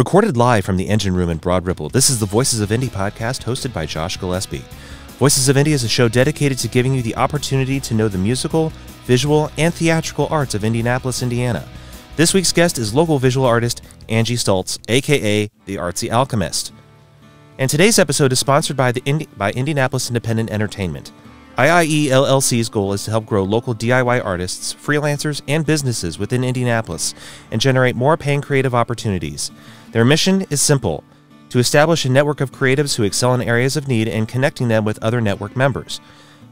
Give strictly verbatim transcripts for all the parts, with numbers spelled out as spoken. Recorded live from the Engine Room in Broad Ripple, this is the Voices of Indy podcast hosted by Josh Gillespie. Voices of Indy is a show dedicated to giving you the opportunity to know the musical, visual, and theatrical arts of Indianapolis, Indiana. This week's guest is local visual artist Angie Stults, a k a. The Artsy Alchemist. And today's episode is sponsored by, the Indi by Indianapolis Independent Entertainment. I I E L L C's goal is to help grow local D I Y artists, freelancers, and businesses within Indianapolis and generate more paying creative opportunities. Their mission is simple: to establish a network of creatives who excel in areas of need and connecting them with other network members.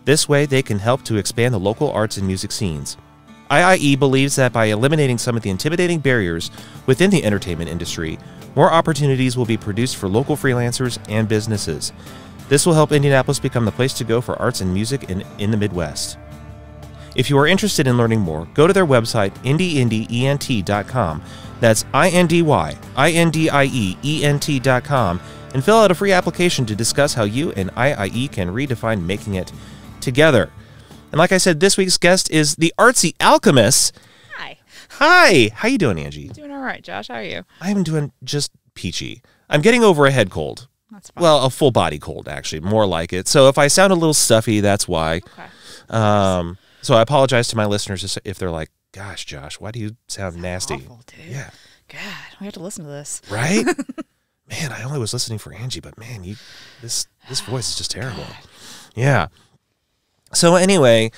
This way, they can help to expand the local arts and music scenes. I I E believes that by eliminating some of the intimidating barriers within the entertainment industry, more opportunities will be produced for local freelancers and businesses. This will help Indianapolis become the place to go for arts and music in, in the Midwest. If you are interested in learning more, go to their website, indy indie E N T dot com. That's I N D Y, I N D I E E N T dot com, and fill out a free application to discuss how you and I I E can redefine making it together. And like I said, this week's guest is the Artsy Alchemist. Hi. Hi. How you doing, Angie? Doing all right, Josh. How are you? I'm doing just peachy. I'm getting over a head cold. That's fine. Well, a full body cold, actually, more like it. So if I sound a little stuffy, that's why. Okay. Um, so I apologize to my listeners if they're like, "Gosh, Josh, why do you sound that's nasty?" Awful, dude. Yeah. God, we have to listen to this, right? Man, I only was listening for Angie, but man, you this this voice is just terrible. God. Yeah. So anyway,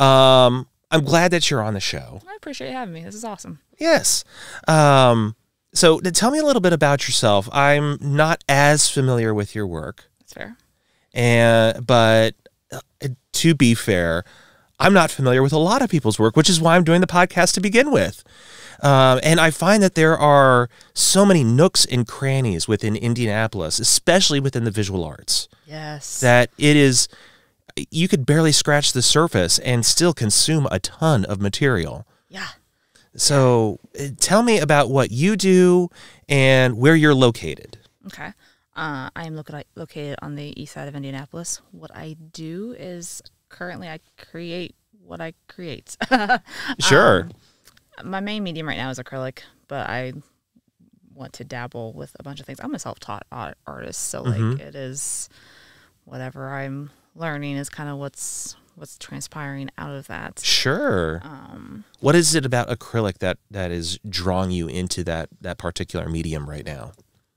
um, I'm glad that you're on the show. I appreciate you having me. This is awesome. Yes. Um. So tell me a little bit about yourself. I'm not as familiar with your work. That's fair. And but uh, to be fair, I'm not familiar with a lot of people's work, which is why I'm doing the podcast to begin with. Um, and I find that there are so many nooks and crannies within Indianapolis, especially within the visual arts. Yes. That it is, you could barely scratch the surface and still consume a ton of material. Yeah. So tell me about what you do and where you're located. Okay. Uh, I am lo located on the east side of Indianapolis. What I do is currently I create what I create. Sure. Um, my main medium right now is acrylic, but I want to dabble with a bunch of things. I'm a self-taught artist, so mm-hmm. like it is whatever I'm learning is kind of what's what's transpiring out of that. Sure. Um, what is it about acrylic that, that is drawing you into that, that particular medium right now?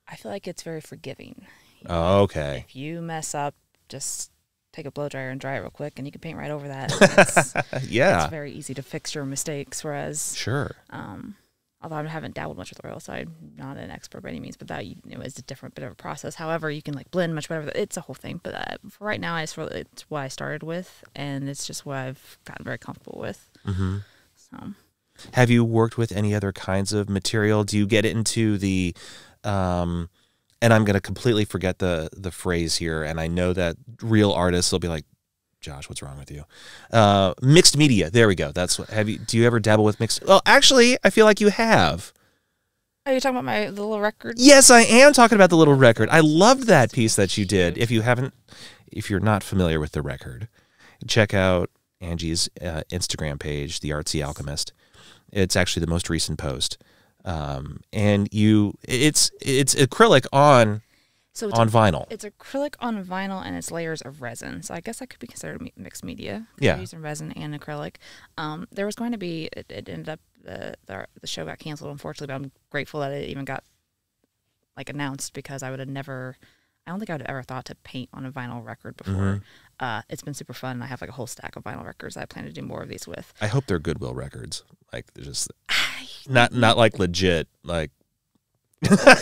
I feel like it's very forgiving. You know, oh, okay. If you mess up, just take a blow dryer and dry it real quick and you can paint right over that. It's, yeah. It's very easy to fix your mistakes, whereas... Sure. Um, although I haven't dabbled much with oil, so I'm not an expert by any means, but that you know, is a different bit of a process. However, you can like blend much better. It's a whole thing. But uh, for right now, I just really, it's what I started with, and it's just what I've gotten very comfortable with. Mm-hmm. So, have you worked with any other kinds of material? Do you get into the, um, and I'm going to completely forget the, the phrase here, and I know that real artists will be like, Josh, what's wrong with you? Uh, mixed media. There we go. That's what. Have you? Do you ever dabble with mixed? Well, actually, I feel like you have. Are you talking about my little record? Yes, I am talking about the little record. I loved that piece that you did. If you haven't, if you're not familiar with the record, check out Angie's uh, Instagram page, The Artsy Alchemist. It's actually the most recent post, um, and you, it's it's acrylic on. So it's on a, vinyl. It's acrylic on vinyl, and it's layers of resin. So I guess that could be considered me mixed media. Yeah. Using resin and acrylic. Um, there was going to be, it, it ended up, uh, the, the show got canceled, unfortunately, but I'm grateful that it even got, like, announced because I would have never, I don't think I would have ever thought to paint on a vinyl record before. Mm-hmm. uh, it's been super fun. I have, like, a whole stack of vinyl records that I plan to do more of these with. I hope they're Goodwill records. Like, they're just, not, not like, legit, like.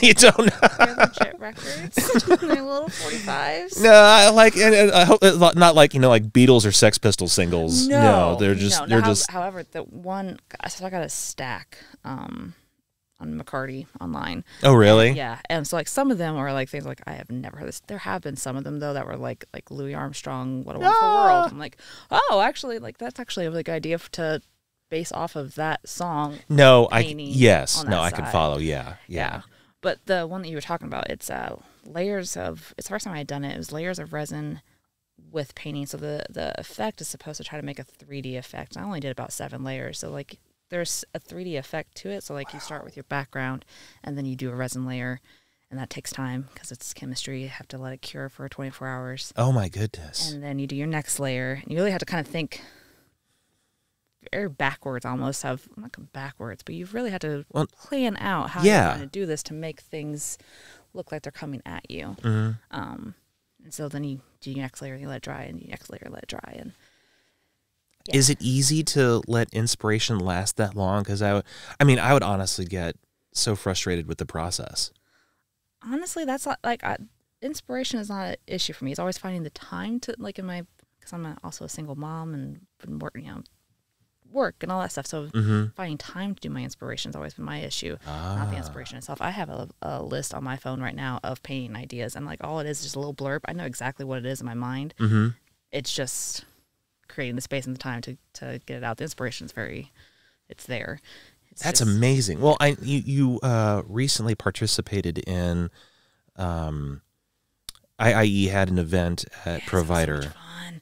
You don't know. They're legit records. They're little forty-fives. No, I like, and, and I hope not like, you know, like Beatles or Sex Pistols singles. No, no they're just, no, they're no, just. How, however, the one, so I got a stack um, on McCarty online. Oh, really? And, yeah. And so like some of them are like things like, I have never heard this. There have been some of them though that were like, like Louis Armstrong, What a Wonderful ah! World. I'm like, oh, actually like that's actually a really good idea to base off of that song. No, I, yes. No, I side. Can follow. Yeah, yeah. Yeah. But the one that you were talking about, it's uh, layers of, it's the first time I had done it, it was layers of resin with painting. So the, the effect is supposed to try to make a three D effect. I only did about seven layers. So like there's a three D effect to it. So like wow. you start with your background and then you do a resin layer, and that takes time because it's chemistry. You have to let it cure for twenty-four hours. Oh my goodness. And then you do your next layer, and you really have to kind of think very backwards almost. Have not backwards, but you really have to well, plan out how yeah. you're going to do this to make things look like they're coming at you. Mm-hmm. Um, and so then you do your next layer and you let it dry, and your next layer let it dry. And yeah. Is it easy to let inspiration last that long? Because I, I mean, I would honestly get so frustrated with the process. Honestly, that's not, like I, inspiration is not an issue for me. It's always finding the time to like in my because I'm a, also a single mom and been working, you know, work and all that stuff. So mm-hmm. finding time to do my inspiration has always been my issue, ah. not the inspiration itself. I have a, a list on my phone right now of painting ideas, and like all it is is just a little blurb. I know exactly what it is in my mind. Mm-hmm. It's just creating the space and the time to, to get it out. The inspiration is very, it's there. It's That's just, amazing. Well, I you, you uh, recently participated in, um, I I E had an event at yeah, Provider. So fun.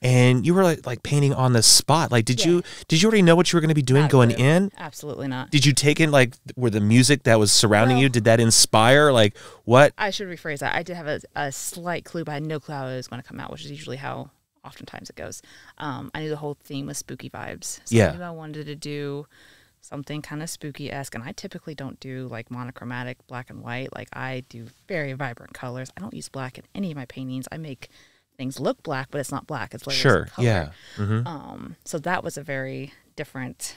And you were like, like painting on the spot. Like, did yeah. you did you already know what you were going to be doing Absolutely. going in? Absolutely not. Did you take in like were the music that was surrounding well, you? Did that inspire? Like what? I should rephrase that. I did have a, a slight clue, but I had no clue how it was going to come out, which is usually how oftentimes it goes. Um, I knew the whole theme was spooky vibes. So yeah. I knew I wanted to do something kind of spooky-esque, and I typically don't do like monochromatic black and white. Like I do very vibrant colors. I don't use black in any of my paintings. I make things look black, but it's not black. It's layers sure, of color. yeah. Mm-hmm. Um, so that was a very different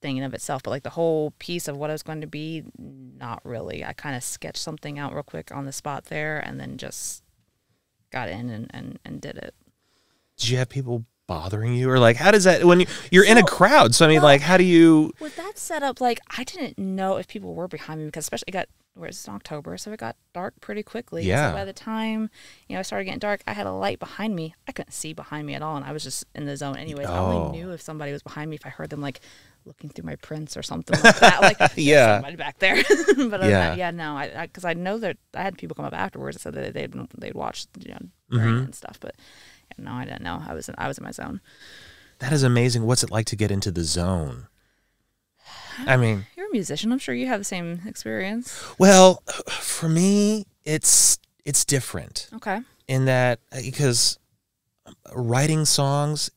thing in of itself. But like the whole piece of what I was going to be, not really. I kind of sketched something out real quick on the spot there, and then just got in and and, and did it. Did you have people bothering you, or like how does that when you, you're so, in a crowd? So I mean, well, like how do you? With that setup, like I didn't know if people were behind me because especially it got. Whereas it's in October, so it got dark pretty quickly. Yeah. So by the time, you know, it started getting dark, I had a light behind me. I couldn't see behind me at all, and I was just in the zone anyways. Oh. I only knew if somebody was behind me if I heard them, like, looking through my prints or something like that. Like, yeah. somebody back there. But yeah. Not, yeah, no, because I, I, I know that I had people come up afterwards and said that they'd, they'd watched, you know, mm-hmm. and stuff. But, yeah, no, I didn't know. I was in, I was in my zone. That is amazing. What's it like to get into the zone? I mean, you're a musician. I'm sure you have the same experience. Well, for me, it's it's different. Okay. In that, because writing songs,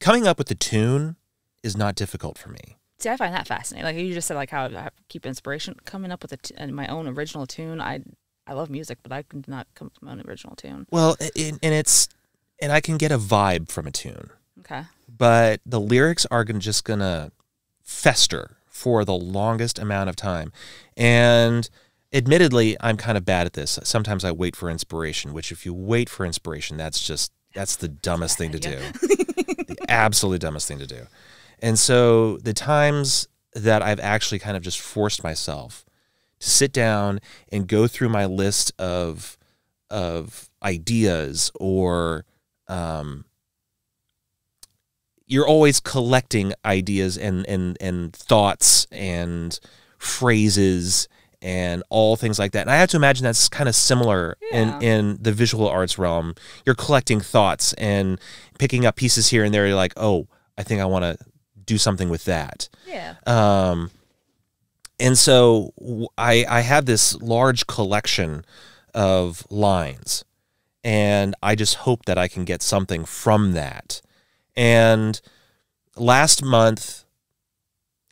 coming up with the tune is not difficult for me. See, I find that fascinating. Like you just said, like how I keep inspiration coming up with a t my own original tune. I I love music, but I could not come up with my own original tune. Well, and, and it's and I can get a vibe from a tune. Okay. But the lyrics are gonna just gonna. fester for the longest amount of time. And admittedly, I'm kind of bad at this. Sometimes I wait for inspiration, which if you wait for inspiration, that's just, that's the dumbest thing to do. The absolute dumbest thing to do. And so the times that I've actually kind of just forced myself to sit down and go through my list of, of ideas or, um, you're always collecting ideas and, and, and thoughts and phrases and all things like that. And I have to imagine that's kind of similar yeah. in, in the visual arts realm. You're collecting thoughts and picking up pieces here and there. You're like, oh, I think I want to do something with that. Yeah. Um, and so I, I have this large collection of lines, and I just hope that I can get something from that. And last month,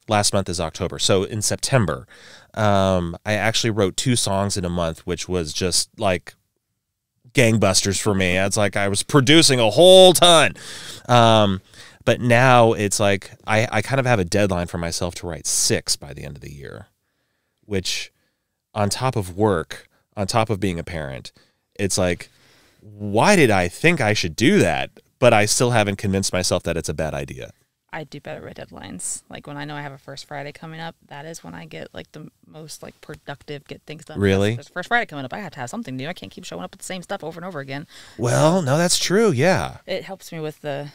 last month is October. So in September, um, I actually wrote two songs in a month, which was just like gangbusters for me. It's like I was producing a whole ton. Um, but now it's like I, I kind of have a deadline for myself to write six by the end of the year, which on top of work, on top of being a parent, it's like, why did I think I should do that? But I still haven't convinced myself that it's a bad idea. I do better with deadlines. Like when I know I have a First Friday coming up, that is when I get like the most like productive, get things done. Really? There's First Friday coming up. I have to have something new. I can't keep showing up with the same stuff over and over again. Well, no, that's true. Yeah. It helps me with the,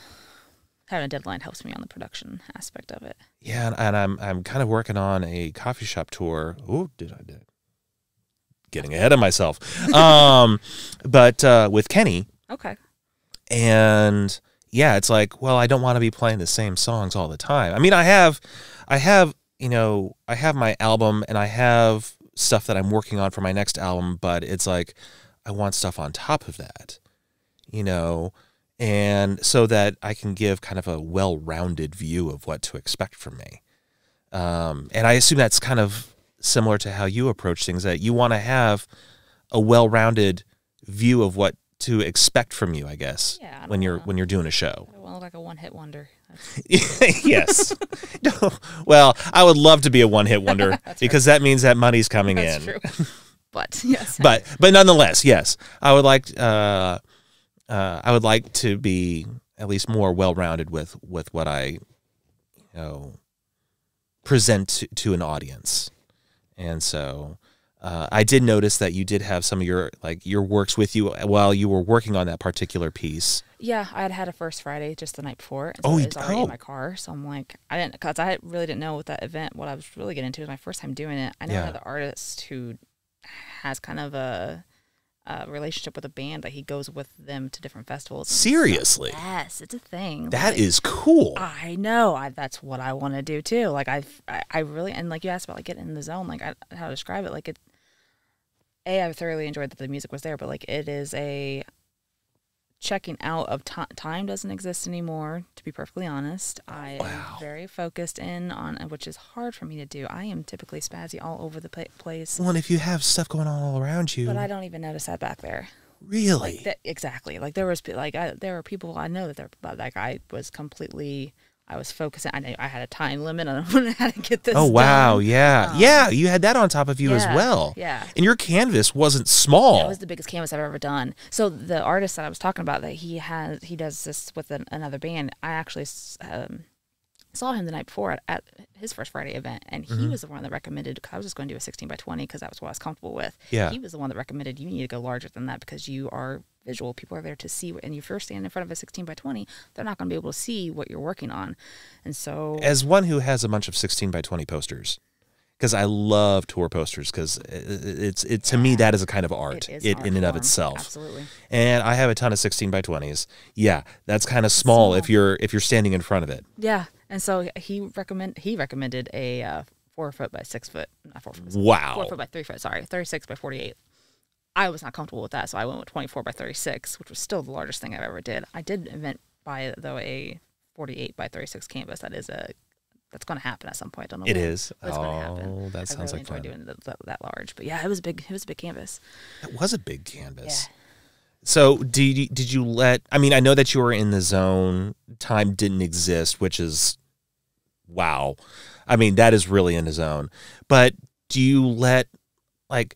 having a deadline helps me on the production aspect of it. Yeah. And, and I'm, I'm kind of working on a coffee shop tour. Oh, did I, did getting ahead of myself. um, but uh, with Kenny. Okay. And yeah, it's like, well, I don't want to be playing the same songs all the time. I mean, I have, I have, you know, I have my album and I have stuff that I'm working on for my next album, but it's like, I want stuff on top of that, you know, and so that I can give kind of a well-rounded view of what to expect from me. Um, and I assume that's kind of similar to how you approach things, that you want to have a well-rounded view of what to expect from you, I guess, yeah, I when you're wanna, when you're doing a show. I want like a one-hit wonder. Yes. No, well, I would love to be a one-hit wonder because right. that means that money's coming That's in. That's true. But yes. But but nonetheless, yes, I would like uh, uh, I would like to be at least more well-rounded with with what I, you know, present to, to an audience, and so. Uh, I did notice that you did have some of your like your works with you while you were working on that particular piece. Yeah, I had had a First Friday just the night before. And so oh, it was already oh. in my car. So I'm like, I didn't, because I really didn't know what that event, what I was really getting into. It was my first time doing it. I know yeah. another artist who has kind of a, a relationship with a band that he goes with them to different festivals. Seriously? Like, yes, it's a thing. That like, is cool. I know. I, that's what I want to do too. Like I've, I, I really, and like you asked about like getting in the zone, like I, how to describe it, like it. A, I thoroughly enjoyed that the music was there, but like it is a checking out of time. Time doesn't exist anymore, to be perfectly honest. I wow. am very focused in on, which is hard for me to do. I am typically spazzy all over the place. Well, and if you have stuff going on all around you. But I don't even notice that back there. Really? Like that, exactly. Like there was, like I, there were people I know that they're, like I was completely, I was focusing. I, I had a time limit on how to get this Oh, wow. Done. Yeah. Um, yeah. You had that on top of you yeah, as well. Yeah. And your canvas wasn't small. Yeah, it was the biggest canvas I've ever done. So the artist that I was talking about that he has, he does this with an, another band. I actually um, saw him the night before at, at his First Friday event. And he mm-hmm. was the one that recommended, because I was just going to do a sixteen by twenty because that was what I was comfortable with. Yeah. He was the one that recommended you need to go larger than that because you are visual. People are there to see what, and if you're standing in front of a sixteen by twenty, they're not going to be able to see what you're working on. And so, as one who has a bunch of sixteen by twenty posters, because I love tour posters, because it's it, to me that is a kind of art, it, is it art in form. and of itself. Absolutely. And I have a ton of sixteen by twenties. Yeah, that's kind of small, small if you're if you're standing in front of it. Yeah, and so he recommend he recommended a uh, four foot by six foot. Not four foot by six, wow. Four foot by three foot. Sorry, thirty-six by forty-eight. I was not comfortable with that, so I went with twenty-four by thirty-six, which was still the largest thing I've ever did. I did invent by though a forty-eight by thirty-six canvas. That is a that's going to happen at some point. I don't know. It when, is. But it's oh, going to happen. That sounds I really like fun. Doing that, that, that large, but yeah, it was big. It was a big canvas. It was a big canvas. Yeah. So did you, did you let? I mean, I know that you were in the zone. Time didn't exist, which is wow. I mean, that is really in the zone. But do you let like?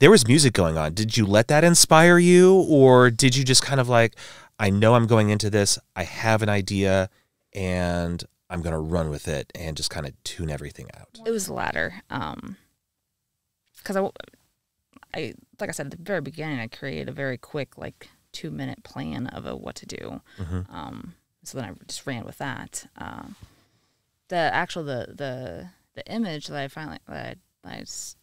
There was music going on. Did you let that inspire you, or did you just kind of like, I know I'm going into this, I have an idea, and I'm going to run with it and just kind of tune everything out? It was the latter. Um, because I, I, like I said, at the very beginning, I created a very quick, like, two-minute plan of a, what to do. Mm-hmm. Um, so then I just ran with that. Um, the actual, the, the, the image that I finally, that I, I just,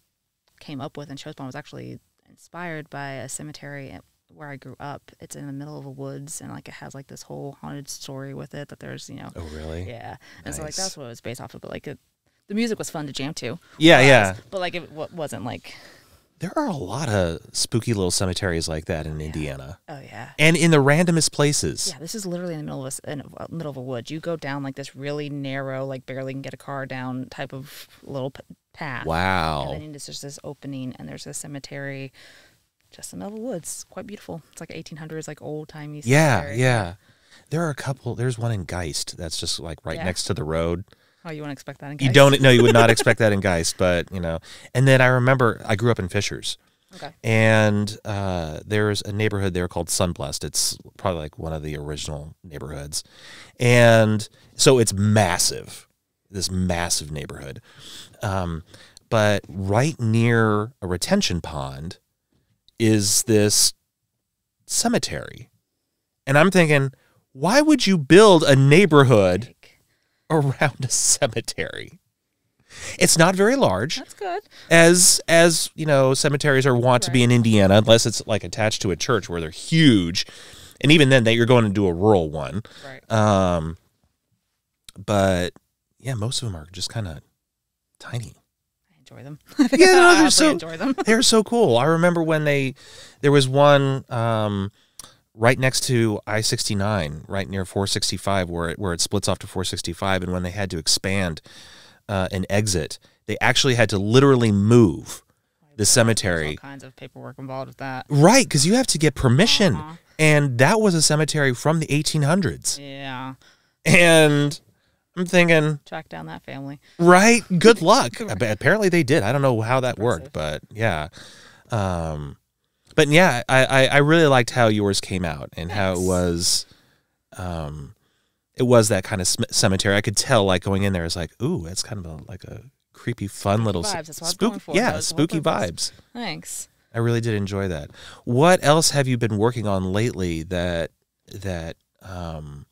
came up with and chose upon was actually inspired by a cemetery where I grew up. It's in the middle of the woods, and like it has like this whole haunted story with it that there's, you know. Oh, really? Yeah. And nice. So like that's what it was based off of. But like it, the music was fun to jam to. Yeah, whereas, yeah. But like it wasn't like. There are a lot of spooky little cemeteries like that in yeah. Indiana. Oh yeah. And in the randomest places. Yeah, this is literally in the middle of a, in a middle of a wood. You go down like this really narrow, like barely can get a car down type of little path. Wow. And then there's just this opening, and there's a cemetery just in the middle of the woods. It's quite beautiful. It's like eighteen hundreds, like old-timey cemetery. Yeah, yeah. There are a couple. There's one in Geist that's just like right yeah. next to the road. Oh, you wouldn't expect that in Geist? You don't, no, you would not expect that in Geist, but, you know. And then I remember I grew up in Fishers. Okay. And uh, there's a neighborhood there called Sunblest. It's probably like one of the original neighborhoods. And so it's massive, this massive neighborhood. Um, but right near a retention pond is this cemetery. And I'm thinking, why would you build a neighborhood around a cemetery? It's not very large. That's good. As as you know, cemeteries are wont right. to be in Indiana, unless it's like attached to a church where they're huge, And even then, that you're going to do a rural one. Right. Um, but yeah, most of them are just kind of tiny. I enjoy them. Yeah, no, they're so, enjoy them. They're so cool. I remember when they, there was one um, right next to I sixty-nine, right near four sixty-five, where it, where it splits off to four sixty-five. And when they had to expand uh, an exit, they actually had to literally move the cemetery. There's all kinds of paperwork involved with that. Right, because you have to get permission. Uh-huh. And that was a cemetery from the eighteen hundreds. Yeah. And I'm thinking... track down that family. Right? Good luck. Right. Apparently they did. I don't know how that Impressive. worked, but yeah. Um, but yeah, I, I, I really liked how yours came out and nice. how it was... Um, it was that kind of cemetery. I could tell, like, going in there, it's like, ooh, that's kind of a, like a... creepy, fun spooky little vibes. That's what spooky, I was going for. Yeah, those spooky vibes. Thanks. I really did enjoy that. What else have you been working on lately? That that um,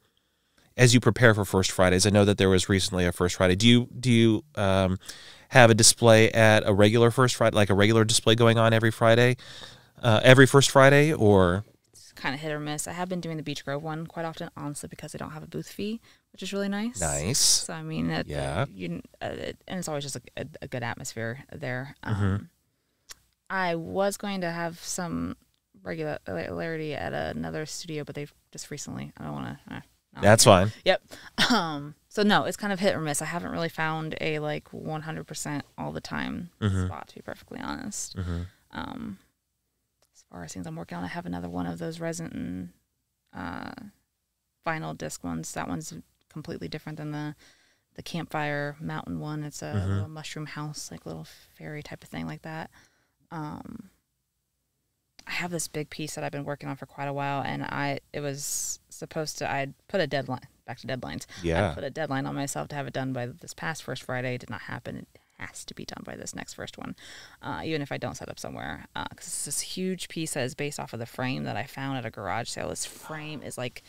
as you prepare for First Fridays, I know that there was recently a First Friday. Do you do you um, have a display at a regular First Friday, like a regular display going on every Friday, uh, every First Friday, or? It's kind of hit or miss. I have been doing the Beach Grove one quite often, honestly, because they don't have a booth fee, which is really nice. Nice. So, I mean, it, yeah. You, uh, it, and it's always just a, a, a good atmosphere there. Um, mm-hmm. I was going to have some regularity at another studio, but they've just recently, I don't want to. Eh, That's okay. fine. Yep. Um, so, no, it's kind of hit or miss. I haven't really found a, like, one hundred percent all the time mm-hmm. spot, to be perfectly honest. Mm-hmm. Um, as far as things I'm working on, I have another one of those resin uh, vinyl disc ones. That one's completely different than the the campfire mountain one. It's a mm-hmm. little mushroom house, like little fairy type of thing like that. Um, I have this big piece that I've been working on for quite a while, and I it was supposed to, I'd put a deadline, back to deadlines. Yeah. I put a deadline on myself to have it done by this past First Friday. It did not happen. It has to be done by this next first one, uh, even if I don't set up somewhere. Because uh, it's this huge piece that is based off of the frame that I found at a garage sale. This frame is like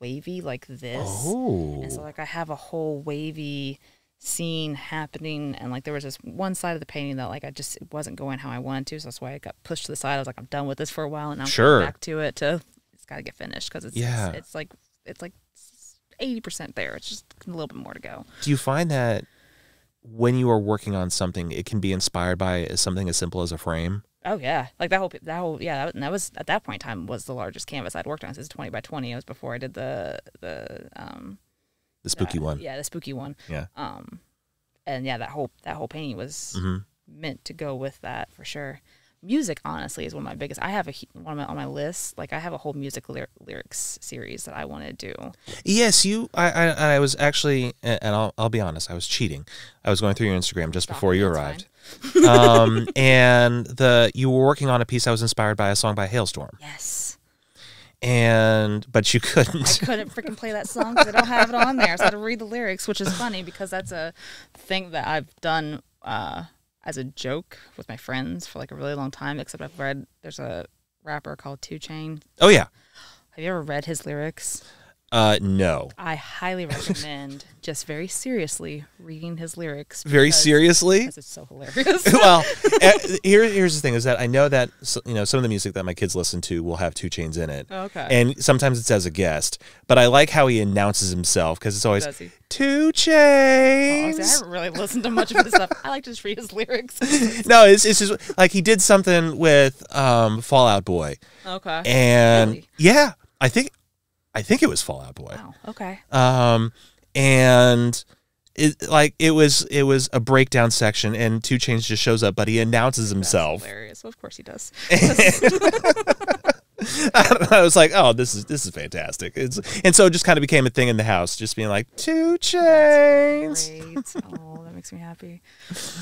wavy like this, oh. and so like I have a whole wavy scene happening, and like there was this one side of the painting that like I just it wasn't going how I wanted to, so that's why I got pushed to the side. I was like, I'm done with this for a while, and now I'm sure. back to it to it's got to get finished because it's, yeah. it's it's like it's like eighty percent there. It's just a little bit more to go. Do you find that when you are working on something, it can be inspired by something as simple as a frame? Oh yeah, like that whole that whole yeah, that, that was at that point in time was the largest canvas I'd worked on. This is twenty by twenty. It was before I did the the um the spooky the, one. Yeah, the spooky one. Yeah. Um, and yeah, that whole that whole painting was mm-hmm. meant to go with that for sure. Music, honestly, is one of my biggest. I have a one of my, on my list. Like I have a whole music lyric, lyrics series that I want to do. Yes, you. I I, I was actually, and I'll I'll be honest. I was cheating. I was going through your Instagram just Stop before you arrived. Fine. um, and the you were working on a piece. I was inspired by a song by Hailstorm. Yes. And but you couldn't. I couldn't freaking play that song because I don't have it on there. So I had to read the lyrics, which is funny because that's a thing that I've done uh, as a joke with my friends for like a really long time. Except I've read there's a rapper called two Chainz. Oh yeah. Have you ever read his lyrics? Uh, no. I highly recommend just very seriously reading his lyrics. Because, very seriously? Because it's so hilarious. Well, here, here's the thing is that I know that, you know, some of the music that my kids listen to will have two Chainz in it. Okay. And sometimes it's as a guest, but I like how he announces himself because it's always two Chainz. Oh, I haven't really listened to much of his stuff. I like to just read his lyrics. No, it's, it's just like he did something with um, Fall Out Boy. Okay. And really? yeah, I think. I think it was Fall Out Boy. Wow. Okay. Um, and it like it was it was a breakdown section, and two Chainz just shows up, but he announces himself. That's hilarious. Well, of course he does. I, I was like, oh, this is this is fantastic. It's and so it just kind of became a thing in the house, just being like two Chainz. Oh, that makes me happy.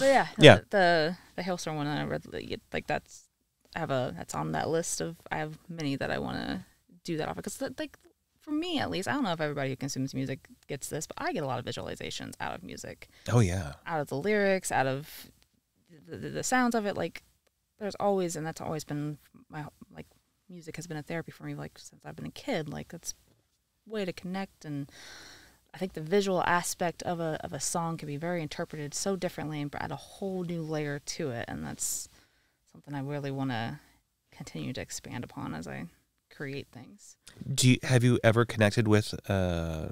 But yeah, yeah. The the, the Hailstorm one that I read, like that's I have a that's on that list of I have many that I want to do that off because like. For me, at least, I don't know if everybody who consumes music gets this, but I get a lot of visualizations out of music. Oh, yeah. Out of the lyrics, out of the, the, the sounds of it. Like, there's always, and that's always been my, like, music has been a therapy for me, like, since I've been a kid. Like, that's a way to connect. And I think the visual aspect of a, of a song can be very interpreted so differently and add a whole new layer to it. And that's something I really want to continue to expand upon as I create things. Do you, have you ever connected with uh,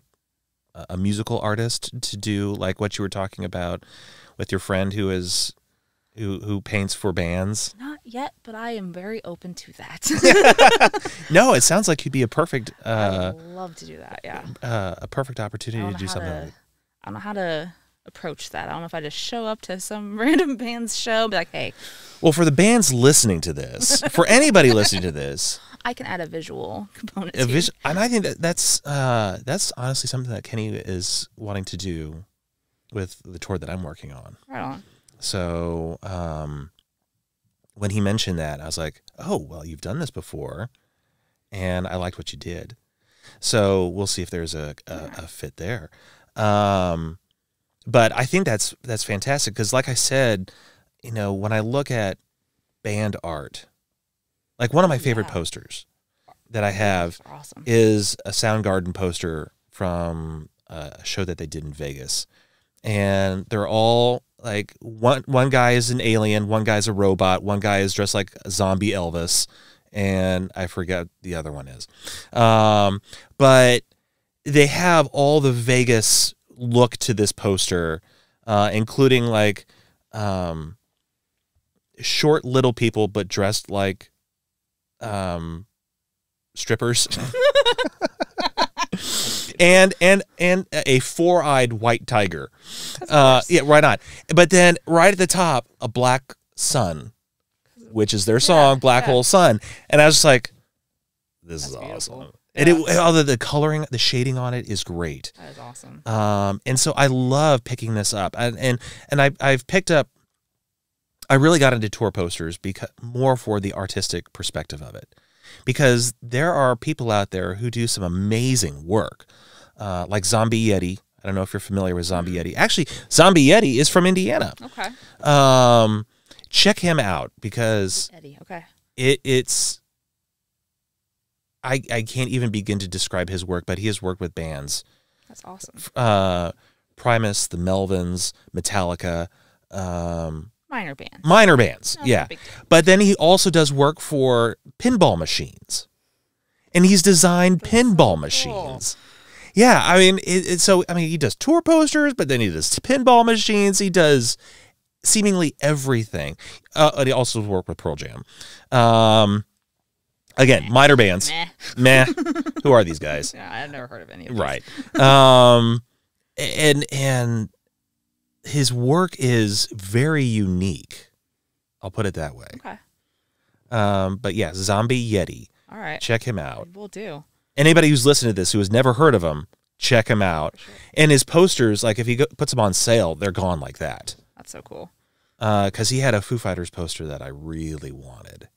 a musical artist to do like what you were talking about with your friend who is who who paints for bands? Not yet, but I am very open to that. No, it sounds like you'd be a perfect. Uh, I would love to do that. Yeah, uh, a perfect opportunity to do something. To, like that. I don't know how to approach that. I don't know if I just show up to some random band's show, be like, hey. Well, for the bands listening to this, for anybody listening to this, I can add a visual component. A vis and I think that that's uh, that's honestly something that Kenny is wanting to do with the tour that I'm working on. Right on. So um, when he mentioned that, I was like, oh, well, you've done this before, and I liked what you did. So we'll see if there's a, a, yeah. a fit there. Um, but I think that's that's fantastic because, like I said, you know, when I look at band art, like one of my favorite yeah. posters that I have awesome. Is a Soundgarden poster from a show that they did in Vegas, and they're all like one one guy is an alien, one guy's a robot, one guy is dressed like a zombie Elvis, and I forget the other one is, um, but. They have all the Vegas look to this poster, uh, including like um, short little people, but dressed like um, strippers, and and and a four-eyed white tiger. Uh, yeah, right on. But then right at the top, a black sun, which is their song, yeah, "Black yeah. Hole Sun," and I was just like, "This That's is awesome." Beautiful. And it, although the coloring, the shading on it is great. That is awesome. Um, and so I love picking this up. I, and and I, I've picked up, I really got into tour posters because more for the artistic perspective of it. Because there are people out there who do some amazing work, uh, like Zombie Yeti. I don't know if you're familiar with Zombie Yeti. Actually, Zombie Yeti is from Indiana. Okay. Um, check him out because Eddie, okay. it, it's... I, I can't even begin to describe his work, but he has worked with bands. That's awesome. Uh, Primus, the Melvins, Metallica. Um, minor bands. Minor bands, no, yeah. But then he also does work for pinball machines. And he's designed That's pinball so machines. Cool. Yeah, I mean, it, it, so I mean, he does tour posters, but then he does pinball machines. He does seemingly everything. Uh, and he also worked with Pearl Jam. Um Again, meh. minor bands. Meh. Meh. Who are these guys? Yeah, I've never heard of any of them. Right. um, and and his work is very unique. I'll put it that way. Okay. Um, but yeah, Zombie Yeti. All right. Check him out. We'll do. Anybody who's listened to this who has never heard of him, check him out. Sure. And his posters, like if he go puts them on sale, they're gone like that. That's so cool. Because uh, he had a Foo Fighters poster that I really wanted.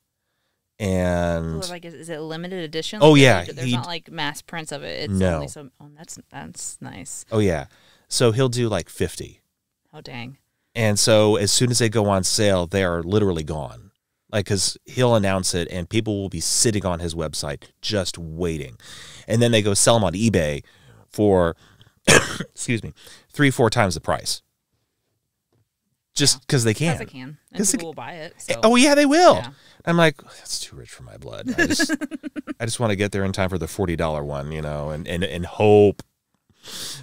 And so like, is, is it a limited edition? Like, oh yeah, there's not like mass prints of it. It's no, only so, oh, that's that's nice. Oh yeah, so he'll do like fifty. Oh dang! And so as soon as they go on sale, they are literally gone. Like, cause he'll announce it, and people will be sitting on his website just waiting, and then they go sell them on eBay for, excuse me, three four times the price. Just because yeah. they can. Because they can. And people they... will buy it. So. Oh, yeah, they will. Yeah. I'm like, oh, that's too rich for my blood. I just, I just want to get there in time for the forty dollar one, you know, and, and, and hope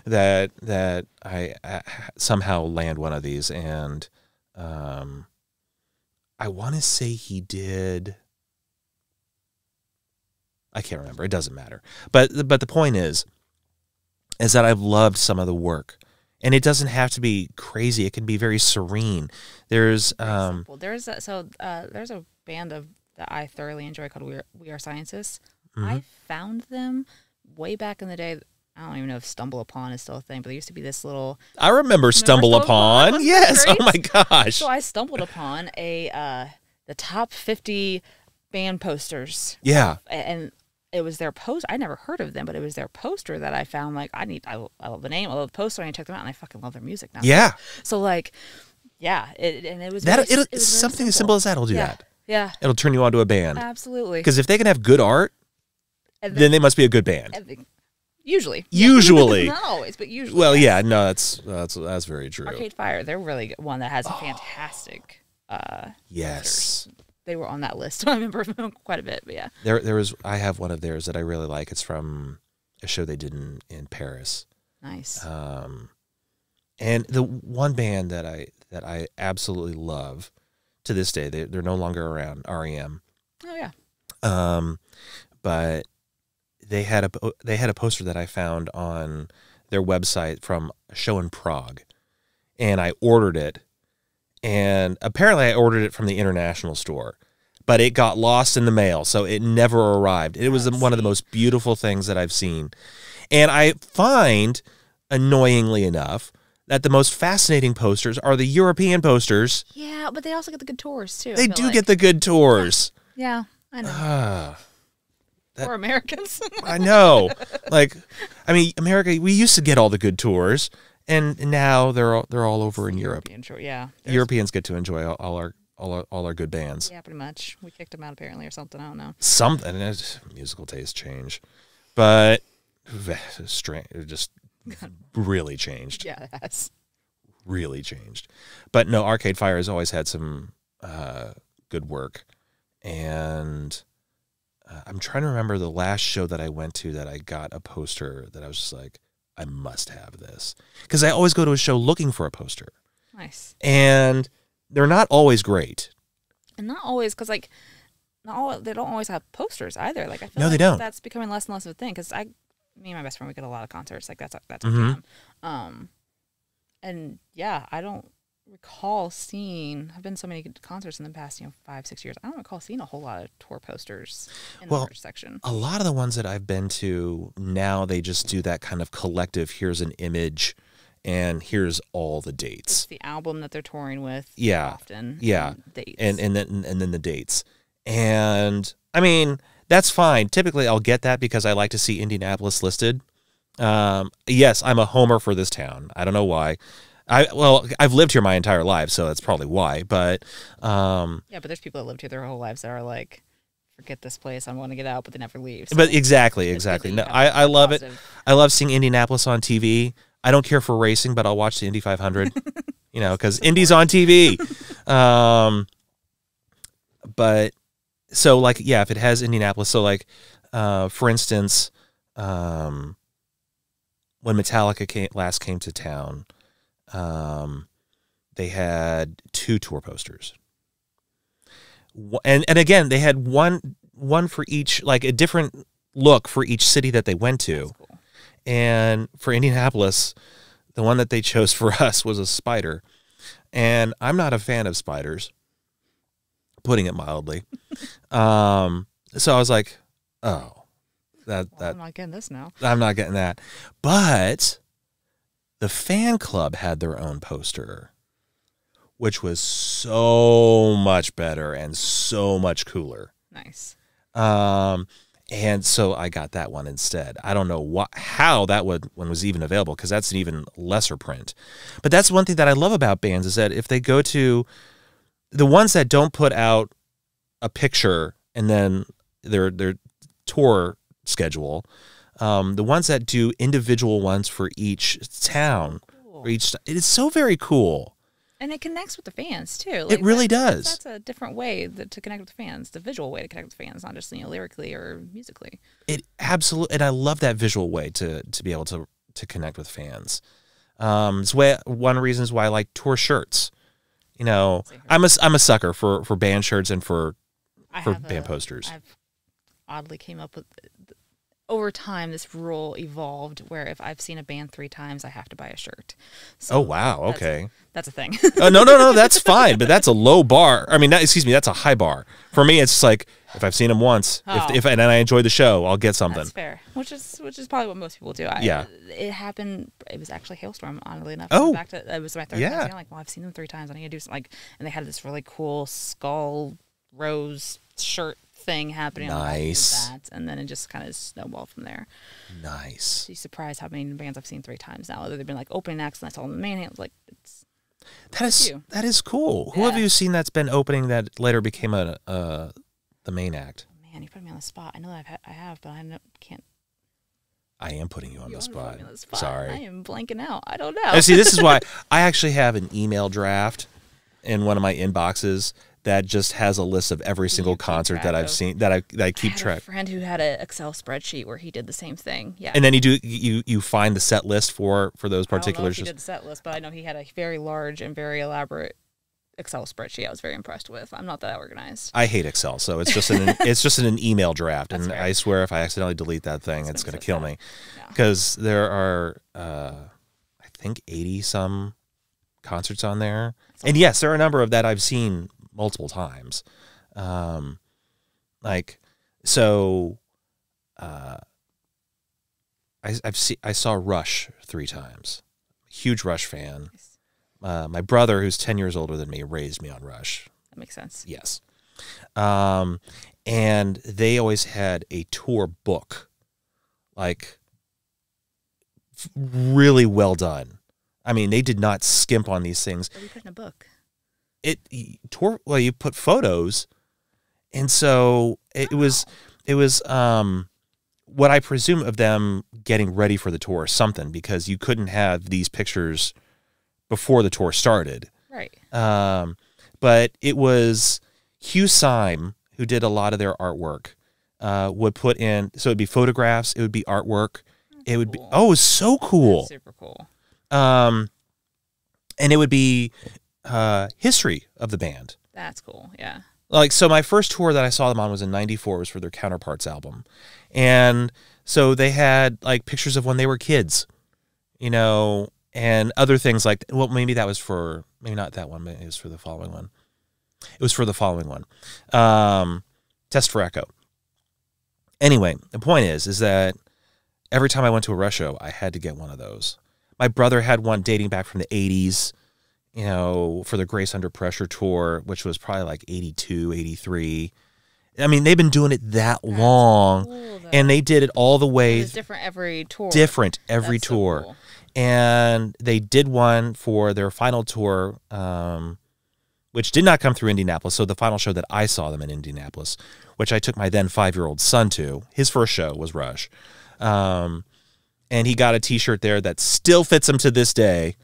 that that I, I somehow land one of these. And um, I want to say he did. I can't remember. It doesn't matter. But, but the point is, is that I've loved some of the work. And it doesn't have to be crazy. It can be very serene. There's um, there's a, so uh, there's a band of that I thoroughly enjoy called We Are, We Are Scientists. Mm-hmm. I found them way back in the day. I don't even know if Stumble Upon is still a thing, but there used to be this little. I remember Stumble Upon. Yes. Great. Oh my gosh. So I stumbled upon a uh, the top fifty band posters. Yeah. And. It was their post. I never heard of them, but it was their poster that I found. Like, I need, I, I love the name, I love the poster, and I checked them out, and I fucking love their music now. Yeah. So like, yeah, it, and it was that. Very, it'll, it was something simple. as simple as that will do yeah. that. Yeah. It'll turn you onto a band. Absolutely. Because if they can have good art, and then, then they must be a good band. They, usually. Usually. Not always, but usually. Well, yes. yeah, no, that's that's that's very true. Arcade Fire, they're really good. One that has a fantastic. Oh. Uh, yes. Posters. they were on that list. I remember quite a bit, but yeah. There, there was. I have one of theirs that I really like. It's from a show they did in, in Paris. Nice. Um, and the one band that I that I absolutely love to this day, they they're no longer around. R E M. Oh yeah. Um, but they had a they had a poster that I found on their website from a show in Prague, and I ordered it. And apparently I ordered it from the international store, but it got lost in the mail, so it never arrived. It was one of the most beautiful things that I've seen. And I find, annoyingly enough, that the most fascinating posters are the European posters. Yeah, but they also get the good tours, too. They do like. get the good tours. Yeah, yeah I know. Uh, that, or Americans. I know. Like, I mean, America, we used to get all the good tours. And now they're all, they're all over in Europe. European, yeah, Europeans get to enjoy all, all our all our, all our good bands. Yeah, pretty much. We kicked them out apparently, or something. I don't know. Something. Musical tastes change, but strange. It just really changed. Yeah, it has. Really changed. But no, Arcade Fire has always had some uh, good work, and uh, I'm trying to remember the last show that I went to that I got a poster that I was just like, I must have this, because I always go to a show looking for a poster. Nice. And they're not always great. And not always, because like, not all, they don't always have posters either. Like I feel no, like they don't. That's becoming less and less of a thing. Because I, me and my best friend, we get a lot of concerts. Like that's that's mm-hmm. um, and yeah, I don't recall seeing. I've been to so many concerts in the past, you know, five six years. I don't recall seeing a whole lot of tour posters in well, the merch section. A lot of the ones that I've been to now, they just do that kind of collective. Here's an image, and here's all the dates. It's the album that they're touring with. Yeah, often. Yeah, and dates, and and then and then the dates. And I mean, that's fine. Typically, I'll get that because I like to see Indianapolis listed. Um, yes, I'm a homer for this town. I don't know why. I, well, I've lived here my entire life, so that's probably why. But um, yeah, but there's people that lived here their whole lives that are like, forget this place, I want to get out, but they never leave. So but exactly, exactly. No, I, I love positive. it. I love seeing Indianapolis on T V. I don't care for racing, but I'll watch the Indy five hundred, you know, because Indy's on T V. um, but so like, yeah, if it has Indianapolis, so like, uh, for instance, um, when Metallica came, last came to town. Um, they had two tour posters, and and again they had one one for each, like a different look for each city that they went to. That's cool. And for Indianapolis, the one that they chose for us was a spider, and I'm not a fan of spiders, putting it mildly. um, so I was like, oh, that well, that I'm not getting this now. I'm not getting that, but. The fan club had their own poster, which was so much better and so much cooler. Nice. Um, and so I got that one instead. I don't know what, how that one was even available, because that's an even lesser print. But that's one thing that I love about bands is that if they go to the ones that don't put out a picture and then their their tour schedule. Um, the ones that do individual ones for each town, cool. for each it is so very cool, and it connects with the fans too. Like, it really that, does. That's a different way that, to connect with the fans, the visual way to connect with the fans, not just you know lyrically or musically. It absolutely, and I love that visual way to to be able to to connect with fans. Um, it's way, one of the reasons why I like tour shirts. You know, I'm a I'm a sucker for for band shirts and for for band a, posters. I've oddly came up with. Over time, this rule evolved where if I've seen a band three times, I have to buy a shirt. So oh, wow. That's, okay. That's a thing. oh, no, no, no. That's fine. But that's a low bar. I mean, that, excuse me. That's a high bar. For me, it's just like if I've seen them once oh. if, if and I enjoy the show, I'll get something. That's fair. Which is which is probably what most people do. I, yeah. It happened. It was actually Hailstorm, oddly enough. Oh. Back to, it was my third yeah. time. I'm like, well, I've seen them three times. I need to do something. Like, and they had this really cool skull rose shirt. Thing happening nice like that, and then it just kind of snowballed from there. Nice. So you're surprised how many bands I've seen three times now. They've been like opening acts and that's all the main hand. Like it's that is you. that is cool. Yeah. Who have you seen that's been opening that later became a uh the main act? Oh, man, you put me on the spot. I know that I've had, I have, but I can't. I am putting you on, you the, spot. on the spot. Sorry, I am blanking out. I don't know. And see, this is why I actually have an email draft in one of my inboxes that just has a list of every single concert that I've seen that I that I keep track. I had a friend who had an Excel spreadsheet where he did the same thing. Yeah, and then you do you you find the set list for for those particulars. I don't know if he did the set list, but I know he had a very large and very elaborate Excel spreadsheet. I was very impressed with. I'm not that organized. I hate Excel, so it's just an it's just an email draft, and I swear if I accidentally delete that thing, it's going to kill me, because there are uh, I think eighty some concerts on there, and yes, there are a number of that I've seen multiple times. Um, like, so, uh, I, I've seen, I saw Rush three times, huge Rush fan. Nice. Uh, my brother, who's ten years older than me, raised me on Rush. That makes sense. Yes. Um, and they always had a tour book, like really well done. I mean, they did not skimp on these things. What do you put in a book? It tore, well, you put photos, and so it wow. was it was um what I presume of them getting ready for the tour or something, because you couldn't have these pictures before the tour started, right? Um, but it was Hugh Syme who did a lot of their artwork. Uh, would put in, so it'd be photographs, it would be artwork, That's it would cool. be oh, it was so cool, That's super cool. Um, and it would be. Uh, history of the band. That's cool. Yeah. Like, so my first tour that I saw them on was in ninety-four. It was for their Counterparts album. And so they had like pictures of when they were kids, you know, and other things like, well, maybe that was for, maybe not that one, but it was for the following one. It was for the following one. Um, Test for Echo. Anyway, the point is, is that every time I went to a Rush show, I had to get one of those. My brother had one dating back from the eighties. You know, for the Grace Under Pressure tour, which was probably like eighty-two, eighty-three. I mean, they've been doing it that That's long, cool, and they did it all the way. It was different every tour. Different every That's tour. So cool. And they did one for their final tour, um, which did not come through Indianapolis. So the final show that I saw them in Indianapolis, which I took my then five-year-old son to, his first show was Rush. Um, and he got a T-shirt there that still fits him to this day.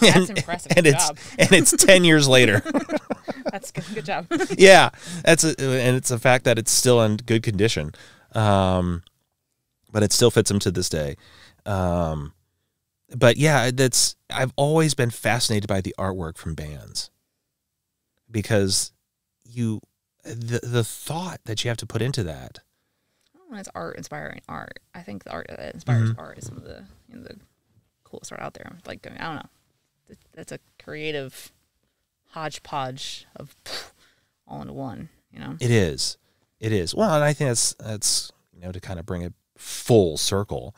That's and, impressive. And good it's job. and it's ten years later. That's good. Good job. Yeah, that's a, and it's a fact that it's still in good condition, um, but it still fits them to this day. Um, but yeah, that's I've always been fascinated by the artwork from bands, because you the the thought that you have to put into that. When it's art inspiring art, I think the art that inspires mm-hmm. art is some of the you know, the coolest art out there. Like, I don't know. That's a creative hodgepodge of pff, all into one, you know? It is. It is. Well, and I think that's, that's you know, to kind of bring it full circle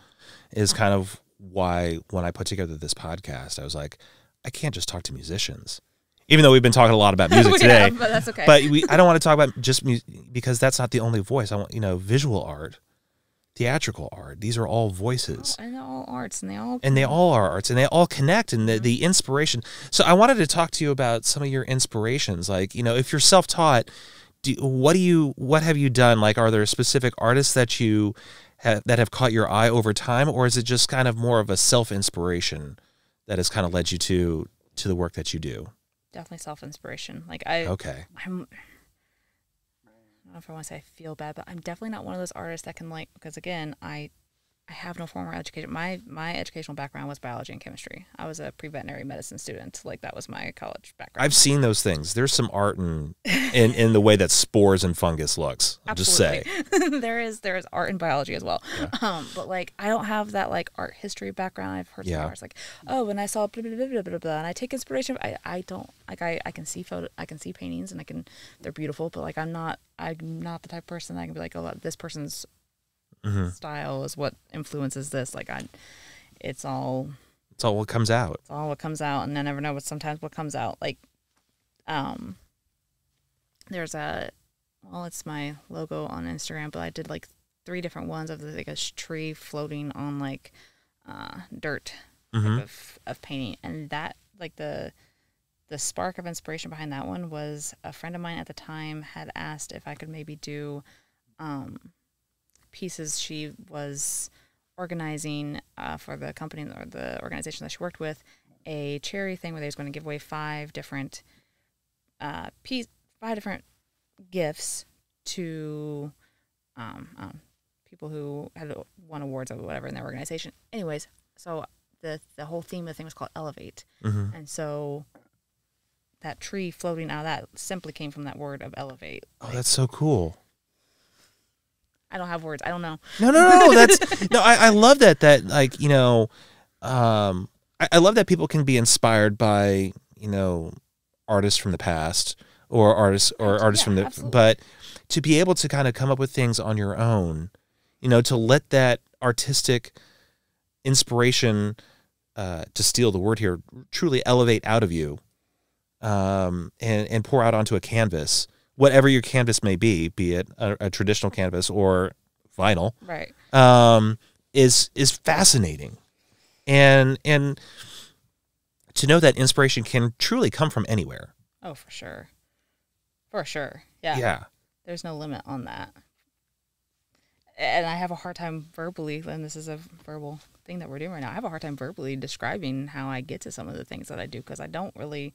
is kind of why when I put together this podcast, I was like, I can't just talk to musicians, even though we've been talking a lot about music today. Have, but that's okay. But we, I don't want to talk about just music, because that's not the only voice. I want, you know, visual art. Theatrical art; these are all voices, and they're all arts, and they all and they all are arts, and they all connect. And the mm-hmm. the inspiration. So I wanted to talk to you about some of your inspirations. Like, you know, if you're self-taught, do what do you what have you done? Like, are there specific artists that you have that have caught your eye over time, or is it just kind of more of a self-inspiration that has kind of led you to to the work that you do? Definitely self-inspiration. Like I okay, I'm. I don't know if I want to say I feel bad, but I'm definitely not one of those artists that can, like, because again, I, I have no formal education. My, my educational background was biology and chemistry. I was a pre-veterinary medicine student. Like, that was my college background. I've seen those things. There's some art in, in, in the way that spores and fungus looks. I'll Absolutely. just say. there is, there is art in biology as well. Yeah. Um, but like, I don't have that like art history background. I've heard yeah. some artists like, oh, when I saw blah, blah, blah, blah, blah, blah, and I take inspiration. I, I don't like, I, I can see photo, I can see paintings and I can, they're beautiful, but like, I'm not, I'm not the type of person that I can be like, oh, this person's Mm-hmm. style is what influences this. Like, I, it's all, it's all what comes out. It's all what comes out, and I never know what sometimes what comes out. Like, um, there's a, well, it's my logo on Instagram, but I did like three different ones of like a tree floating on like uh, dirt mm-hmm. type of of painting, and that like the. The spark of inspiration behind that one was a friend of mine at the time had asked if I could maybe do um, pieces she was organizing uh, for the company or the organization that she worked with, a charity thing where they was going to give away five different uh, piece, five different gifts to um, um, people who had won awards or whatever in their organization. Anyways, so the the whole theme of the thing was called Elevate. Mm-hmm. And so that tree floating out of that simply came from that word of elevate. Oh, like, that's so cool. I don't have words. I don't know. No, no, no. That's no. I, I love that. That like you know, um, I, I love that people can be inspired by you know artists from the past or artists or artists yeah, from the. Absolutely. But to be able to kind of come up with things on your own, you know, to let that artistic inspiration, uh, to steal the word here, truly elevate out of you, um, and and pour out onto a canvas. Whatever your canvas may be, be it a, a traditional canvas or vinyl, right, um, is is fascinating, and and to know that inspiration can truly come from anywhere. Oh, for sure, for sure, yeah, yeah. There's no limit on that, and I have a hard time verbally. And this is a verbal thing that we're doing right now. I have a hard time verbally describing how I get to some of the things that I do because I don't really.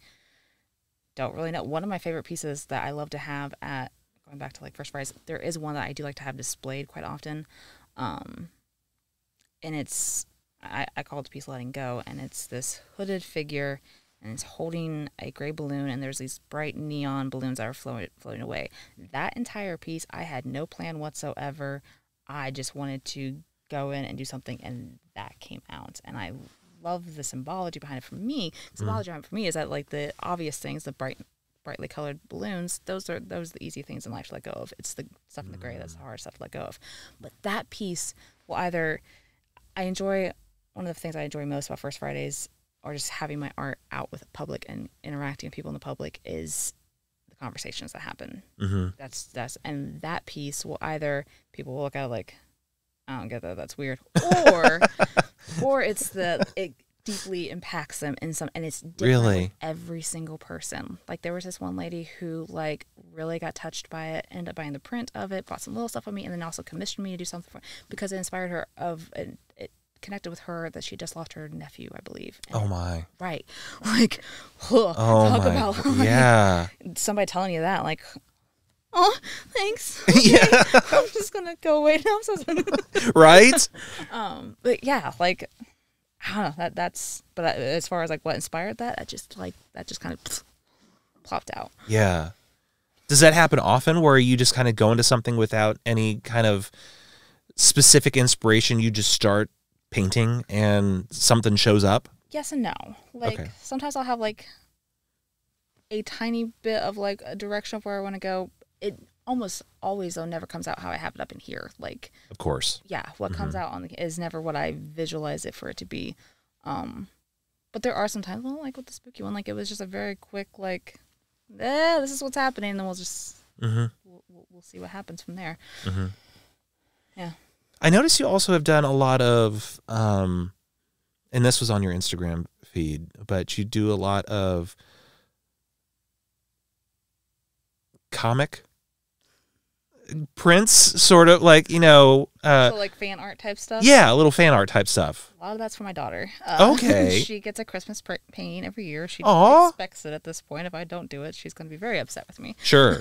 Don't really know. One of my favorite pieces that I love to have at, going back to like first prize, there is one that I do like to have displayed quite often. Um, and it's, I, I call it the piece Letting Go. And it's this hooded figure and it's holding a gray balloon and there's these bright neon balloons that are floating, floating away. That entire piece, I had no plan whatsoever. I just wanted to go in and do something and that came out. And I love the symbology behind it. For me, the symbology mm. behind it for me is that like the obvious things, the bright, brightly colored balloons, those are those are the easy things in life to let go of. It's the stuff in the gray that's the hard stuff to let go of. But that piece will either, I enjoy, one of the things I enjoy most about First Fridays or just having my art out with the public and interacting with people in the public is the conversations that happen. Mm-hmm. That's, that's, and that piece will either, people will look at it like, I don't get that, that's weird. Or or it's the it deeply impacts them in some and it's different really with every single person. Like there was this one lady who like really got touched by it, ended up buying the print of it, bought some little stuff on me, and then also commissioned me to do something for it because it inspired her of it, it connected with her that she just lost her nephew, I believe. And oh my. Right. Like ugh, oh talk my. About like, yeah. Somebody telling you that, like oh, thanks. Okay. Yeah. I'm just going to go away now. So right? Um, but yeah, like, I don't know. That, that's, but that, as far as like what inspired that, I just like, that just kind of plopped out. Yeah. Does that happen often where you just kind of go into something without any kind of specific inspiration? You just start painting and something shows up? Yes and no. Like okay. Sometimes I'll have like a tiny bit of like a direction of where I want to go. It almost always, though, never comes out how I have it up in here. Like, of course. Yeah. What mm-hmm. comes out on the, is never what I visualize it for it to be. Um, but there are some times, well, like with the spooky one, like it was just a very quick, like, eh, this is what's happening. And then we'll just, mm-hmm. we'll, we'll see what happens from there. Mm-hmm. Yeah. I noticed you also have done a lot of, um, and this was on your Instagram feed, but you do a lot of comic prints, sort of like you know uh so like fan art type stuff. Yeah, a little fan art type stuff. A lot of that's for my daughter. Uh, okay. She gets a Christmas painting every year. She Aww. expects it at this point. If I don't do it, she's going to be very upset with me. Sure.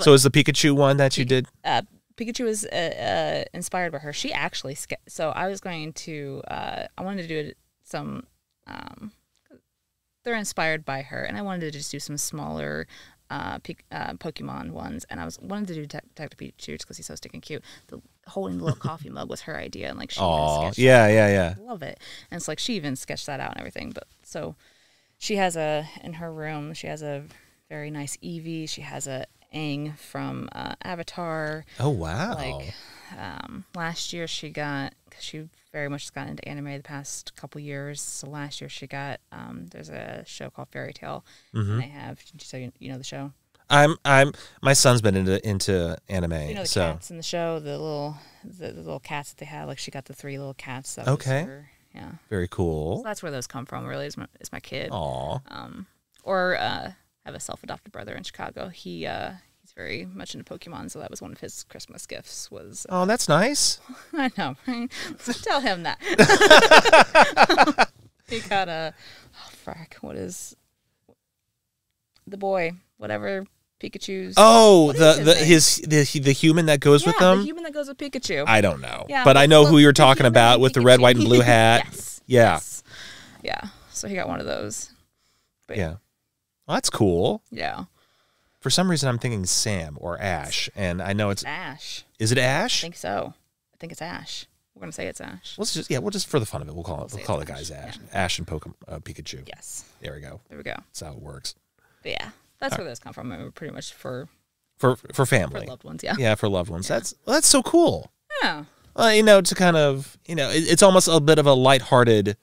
So is the Pikachu one that you did? Uh, Pikachu was uh, uh, inspired by her. She actually so I was going to uh I wanted to do some um they're inspired by her and I wanted to just do some smaller Uh, uh, Pokemon ones, and I was wanted to do Detective Pikachu because he's so stinking cute. The holding the little coffee mug was her idea, and like she oh yeah yeah yeah love it. And it's like she even sketched that out and everything. But so she has a in her room. She has a very nice Eevee. She has a Aang from uh, Avatar. Oh wow! Like um, last year she got because she very much has gotten into anime the past couple years. So last year she got um, there's a show called Fairy Tale. Mm-hmm. And they have so you, you know the show. I'm I'm my son's been into into anime. You know the so. cats in the show, the little the, the little cats that they had. Like she got the three little cats. That okay. Was her, yeah. Very cool. So that's where those come from. Really, is my, is my kid. Aw. Um. Or uh. I have a self-adopted brother in Chicago. He uh, he's very much into Pokemon, so that was one of his Christmas gifts. Was uh, oh, that's nice. I know. Right? So tell him that. He got a oh, frack. What is the boy? Whatever Pikachu's. Oh, the his the his the, the human that goes yeah, with them. The human that goes with Pikachu. I don't know, yeah, but I know who you're talking about with Pikachu. The red, white, and blue hat. Yes. Yeah. Yes. Yeah. So he got one of those. But yeah. Well, that's cool. Yeah. For some reason, I'm thinking Sam or Ash, and I know it's, it's Ash. Is it Ash? I think so. I think it's Ash. We're gonna say it's Ash. Let's just yeah, we'll just for the fun of it, we'll call we'll it. We'll call the guys Ash. Ash, yeah. Ash and Pokemon, uh, Pikachu. Yes. There we go. There we go. That's how it works. But yeah, that's All where right. those come from. I mean, pretty much for for for family, for loved ones. Yeah. Yeah, for loved ones. Yeah. That's well, that's so cool. Yeah. Well, you know, to kind of you know, it, it's almost a bit of a lighthearted.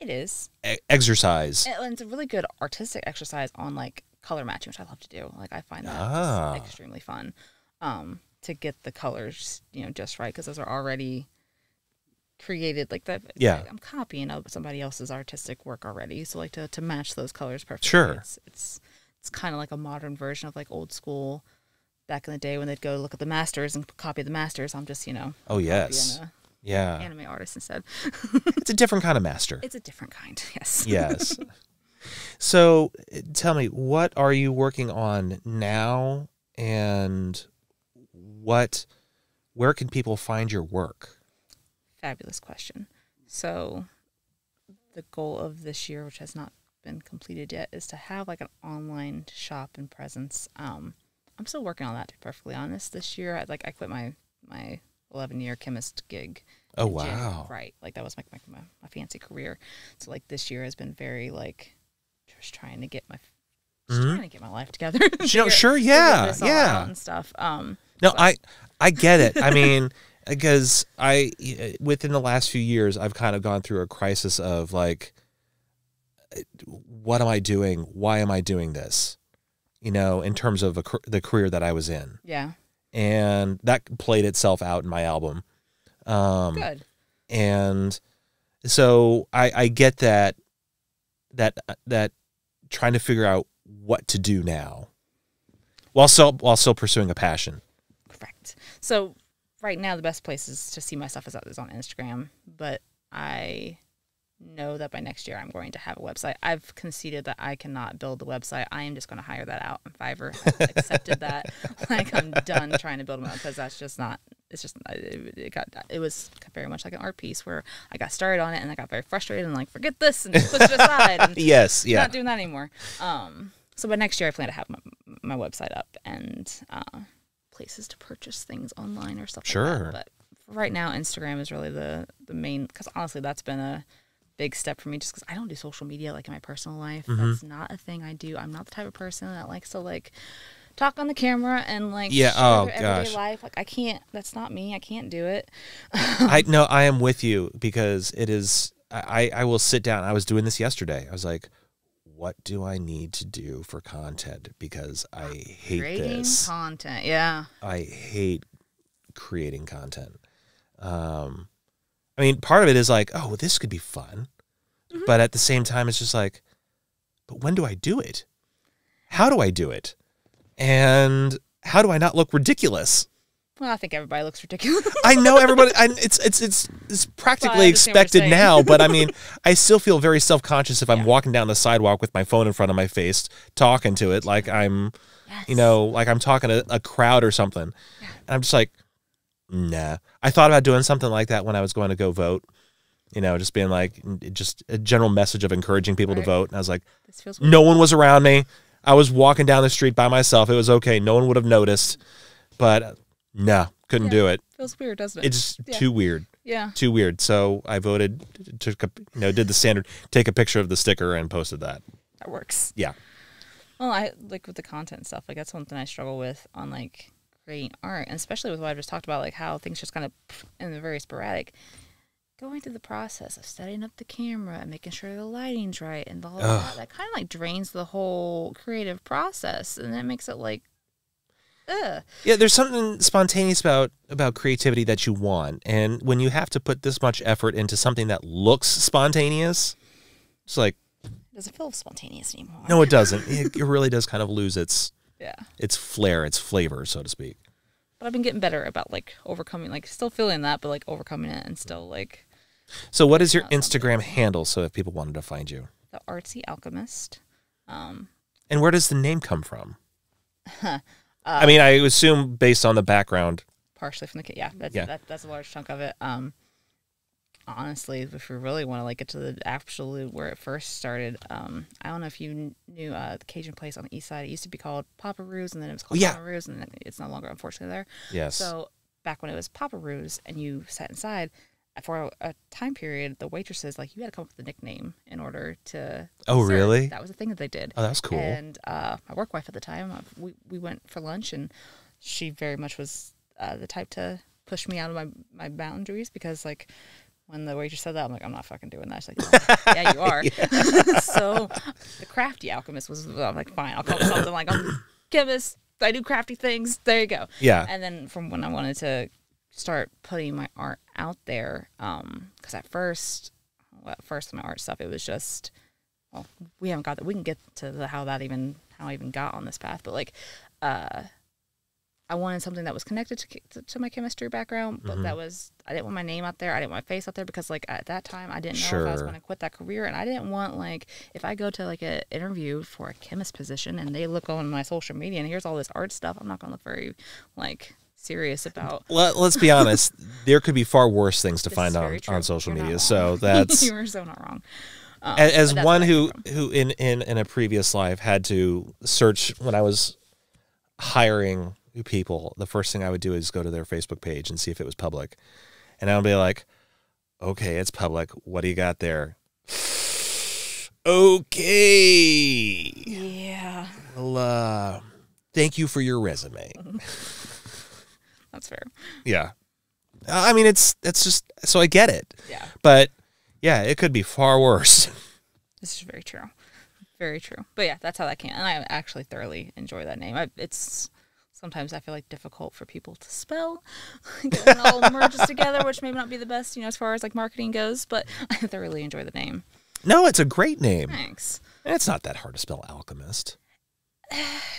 It is e exercise. And it's a really good artistic exercise on like color matching, which I love to do. Like I find that ah. just, like, extremely fun um, to get the colors, you know, just right because those are already. Created like that yeah like I'm copying out somebody else's artistic work already, so like to, to match those colors perfectly. Sure. It's it's, it's kind of like a modern version of like old school back in the day when they'd go look at the masters and copy the masters. I'm just you know oh yes a, yeah anime artist instead. It's a different kind of master. It's a different kind. Yes. Yes. So tell me, what are you working on now, and what where can people find your work? Fabulous question. So the goal of this year, which has not been completed yet, is to have like an online shop and presence. Um, I'm still working on that, to be perfectly honest. This year, I, like I quit my, my eleven year chemist gig. Oh, wow. January, right. Like that was my, my, my fancy career. So like this year has been very like just trying to get my, just mm-hmm. trying to get my life together. Sure. sure yeah. Yeah. And stuff. Um, no, but. I, I get it. I mean, because I, within the last few years, I've kind of gone through a crisis of like, what am I doing? Why am I doing this? You know, in terms of a, the career that I was in. Yeah. And that played itself out in my album. Um, Good. And so I, I get that, that, that trying to figure out what to do now while still, while still pursuing a passion. Correct. So right now, the best places to see my stuff is, is on Instagram, but I know that by next year I'm going to have a website. I've conceded that I cannot build the website. I am just going to hire that out on Fiverr. I've accepted that. Like, I'm done trying to build them out because that's just not, it's just, it, it got, it was very much like an art piece where I got started on it and I got very frustrated and like, forget this and just pushed it aside. And yes, yeah. Not doing that anymore. Um, so by next year I plan to have my, my website up and, uh, places to purchase things online or stuff sure. like that. But right now, Instagram is really the, the main, because honestly, that's been a big step for me just because I don't do social media like in my personal life. Mm-hmm. That's not a thing I do. I'm not the type of person that likes to like talk on the camera and like yeah. share oh, their everyday gosh. life. Like I can't, that's not me. I can't do it. I No, I am with you because it is, I, I will sit down. I was doing this yesterday. I was like, what do I need to do for content? Because I hate creating this. content. Yeah. I hate creating content. Um, I mean, part of it is like, oh, this could be fun. Mm-hmm. But at the same time, it's just like, but when do I do it? How do I do it? And how do I not look ridiculous? Well, I think everybody looks ridiculous. I know everybody. I, it's it's it's it's practically well, expected now, but I mean, I still feel very self-conscious if I'm yeah. walking down the sidewalk with my phone in front of my face, talking to it like I'm, yes. you know, like I'm talking to a crowd or something. Yeah. And I'm just like, nah. I thought about doing something like that when I was going to go vote. You know, just being like, just a general message of encouraging people right. to vote. And I was like, this feels weird. No one was around me. I was walking down the street by myself. It was okay. No one would have noticed, but. No, couldn't yeah, do it. Feels weird, doesn't it? It's just yeah. too weird. Yeah. Too weird. So I voted, took a, you know, did the standard, take a picture of the sticker and posted that. That works. Yeah. Well, I like with the content stuff, like that's one thing I struggle with on like creating art, and especially with what I just talked about, like how things just kind of, and they're very sporadic. Going through the process of setting up the camera and making sure the lighting's right and all that, that kind of like drains the whole creative process, and that makes it like, Ugh. Yeah, there's something spontaneous about about creativity that you want, and when you have to put this much effort into something that looks spontaneous, it's like it doesn't feel spontaneous anymore. No, it doesn't. It, it really does kind of lose its yeah its flair, its flavor, so to speak. But I've been getting better about like overcoming, like still feeling that, but like overcoming it and still like. So, what is your Instagram handle? So, if people wanted to find you, The Artsy Alchemist. Um, and where does the name come from? uh, I mean, I assume based on the background. Partially from the kid. Yeah, that's, yeah. That, that's a large chunk of it. Um, honestly, if we really want to like get to the absolute where it first started, um, I don't know if you knew uh, the Cajun place on the east side. It used to be called Papa Roux, and then it was called yeah. Papa Roux, and it's no longer, unfortunately, there. Yes. So back when it was Papa Roux and you sat inside, for a time period, the waitresses, like, you had to come up with a nickname in order to... Oh, serve. Really? That was a thing that they did. Oh, that's cool. And uh, my work wife at the time, we, we went for lunch, and she very much was uh, the type to push me out of my, my boundaries because, like, when the waitress said that, I'm like, I'm not fucking doing that. She's like, no, yeah, you are. Yeah. So the crafty alchemist was, well, I'm like, fine, I'll call something like, I'm a chemist, I do crafty things, there you go. Yeah. And then from when I wanted to start putting my art out there, um because at first well, at first my art stuff, it was just, well, we haven't got that, we can get to the how that even how I even got on this path, but like uh I wanted something that was connected to, to, to my chemistry background, but mm-hmm. that was, I didn't want my name out there, I didn't want my face out there, because like at that time I didn't know sure. if I was going to quit that career, and I didn't want, like, if I go to like an interview for a chemist position and they look on my social media and here's all this art stuff, I'm not going to look very like serious about. Let, let's be honest, there could be far worse things to this find on, on social You're media. So that's you were so not wrong. Um, as as one who who in, in in a previous life had to search when I was hiring new people, the first thing I would do is go to their Facebook page and see if it was public, and I'll be like, okay, it's public. What do you got there? Okay. Yeah. Well, uh, thank you for your resume. That's fair. Yeah. I mean, it's, it's just, so I get it. Yeah. But yeah, it could be far worse. This is very true. Very true. But yeah, that's how that came. And I actually thoroughly enjoy that name. I, it's sometimes I feel like difficult for people to spell. It all merges together, which may not be the best, you know, as far as like marketing goes, but I thoroughly enjoy the name. No, it's a great name. Thanks. And it's not that hard to spell alchemist.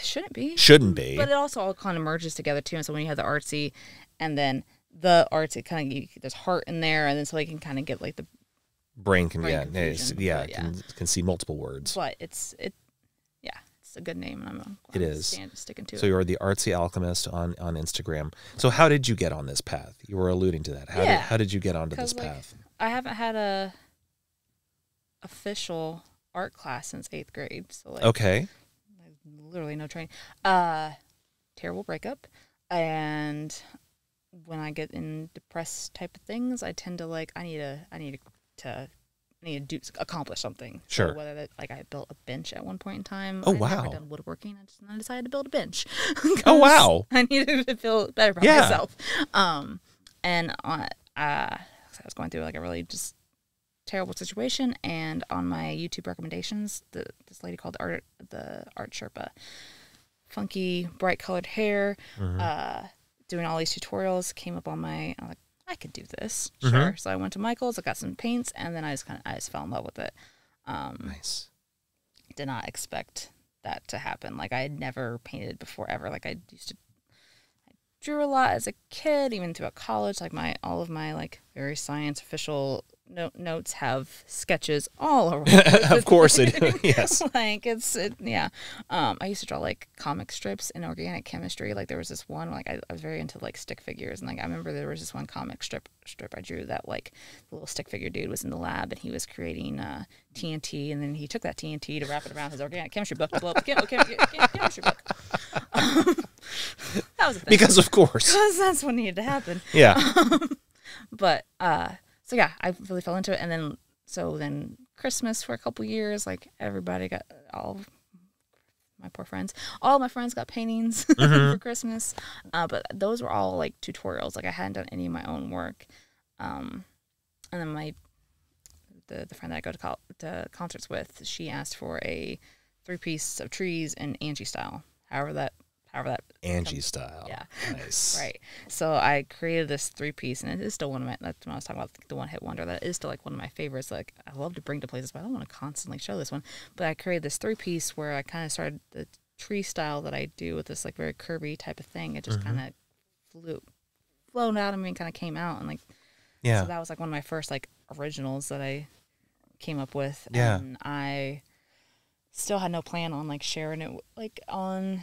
Shouldn't be. Shouldn't be. But it also all kind of merges together too. And so when you have the artsy and then the artsy, kind of you, there's heart in there, and then so you can kind of get like the brain can brain yeah yeah, but, yeah. Can, can see multiple words. But it's it yeah it's a good name, and I'm glad it is stand, sticking to so it. So you're the Artsy Alchemist on on Instagram. So how did you get on this path? You were alluding to that. How yeah. did how did you get onto this like, path? I haven't had a official art class since eighth grade. So like okay. Literally no training. Uh, terrible breakup. And when I get in depressed type of things, I tend to like, I need a, I need a, to, I need to do, accomplish something. Sure. So whether that, like I built a bench at one point in time. Oh, I've wow. I've done woodworking. I just I decided to build a bench. Oh, wow. I needed to feel better about yeah. myself. Um, and on, uh, I was going through like a really just terrible situation, and on my YouTube recommendations, the, this lady called the art the art Sherpa, funky bright colored hair, mm-hmm. uh, doing all these tutorials, came up on my. I'm like, I could do this, mm-hmm. sure. So I went to Michael's, I got some paints, and then I just kind of I just fell in love with it. Um, nice. Did not expect that to happen. Like I had never painted before ever. Like I used to. I drew a lot as a kid, even throughout college. Like my all of my like very science official. No, notes have sketches all around. Of course they do, yes. Like, it's, it, yeah. Um, I used to draw, like, comic strips in organic chemistry. Like, there was this one, like, I, I was very into, like, stick figures. And, like, I remember there was this one comic strip strip I drew that, like, the little stick figure dude was in the lab, and he was creating uh, T N T. And then he took that T N T to wrap it around his organic chemistry book to blow up the chem chem chem chemistry book. Um, that was a thing. Because, of course. Because that's what needed to happen. Yeah. Um, but, uh... So yeah, I really fell into it, and then so then Christmas for a couple years, like everybody got all my poor friends, all my friends got paintings mm-hmm. for Christmas, uh, but those were all like tutorials. Like I hadn't done any of my own work, um, and then my the the friend that I go to, col to concerts with, she asked for a three piece of trees in Angie style, however that. However that Angie comes. Style. Yeah. Nice. Right. So I created this three piece, and it is still one of my, that's when I was talking about the one hit wonder, that is still like one of my favorites. Like I love to bring to places, but I don't want to constantly show this one. But I created this three piece where I kind of started the tree style that I do with this like very curvy type of thing. It just mm-hmm. kind of flew, flown out of me and kind of came out. And like, yeah. So that was like one of my first like originals that I came up with. Yeah. And I still had no plan on like sharing it like on